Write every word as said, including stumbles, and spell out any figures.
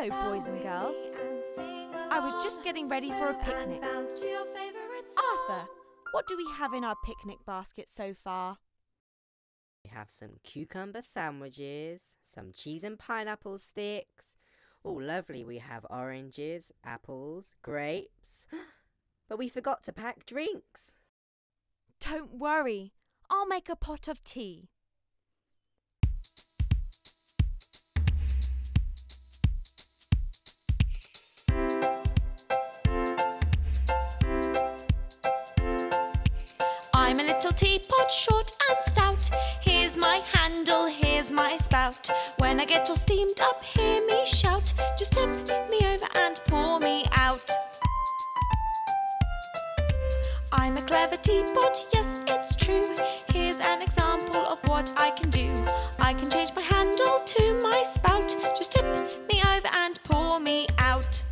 Hello, boys and girls. I was just getting ready for a picnic. Arthur, what do we have in our picnic basket so far? We have some cucumber sandwiches, some cheese and pineapple sticks. Oh, lovely. We have oranges, apples, grapes. But we forgot to pack drinks. Don't worry. I'll make a pot of tea. I'm a little teapot, short and stout. Here's my handle, here's my spout. When I get all steamed up, hear me shout. Just tip me over and pour me out. I'm a clever teapot, yes, it's true. Here's an example of what I can do. I can change my handle to my spout. Just tip me over and pour me out.